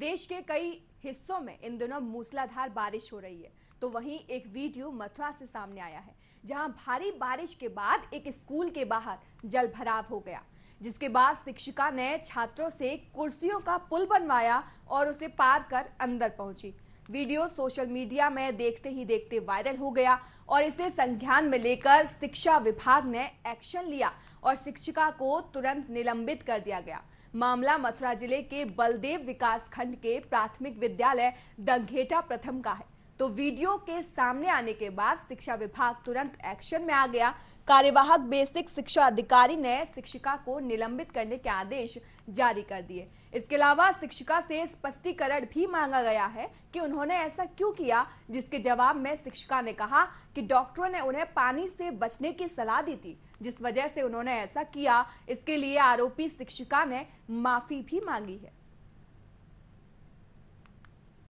देश के कई हिस्सों में इन दिनों मूसलाधार बारिश हो रही है, तो वहीं एक वीडियो मथुरा से सामने आया है जहां भारी बारिश के बाद एक स्कूल के बाहर जलभराव हो गया, जिसके बाद शिक्षिका ने छात्रों से कुर्सियों का पुल बनवाया और उसे पार कर अंदर पहुंची। वीडियो सोशल मीडिया में देखते ही देखते वायरल हो गया और इसे संज्ञान में लेकर शिक्षा विभाग ने एक्शन लिया और शिक्षिका को तुरंत निलंबित कर दिया गया। मामला मथुरा जिले के बलदेव विकास खंड के प्राथमिक विद्यालय दंगहेटा प्रथम का है। तो वीडियो के सामने आने के बाद शिक्षा विभाग तुरंत एक्शन में आ गया। कार्यवाहक बेसिक शिक्षा अधिकारी ने शिक्षिका को निलंबित करने के आदेश जारी कर दिए। इसके अलावा शिक्षिका से स्पष्टीकरण भी मांगा गया है कि उन्होंने ऐसा क्यों किया, जिसके जवाब में शिक्षिका ने कहा कि डॉक्टरों ने उन्हें पानी से बचने की सलाह दी थी, जिस वजह से उन्होंने ऐसा किया। इसके लिए आरोपी शिक्षिका ने माफी भी मांगी है।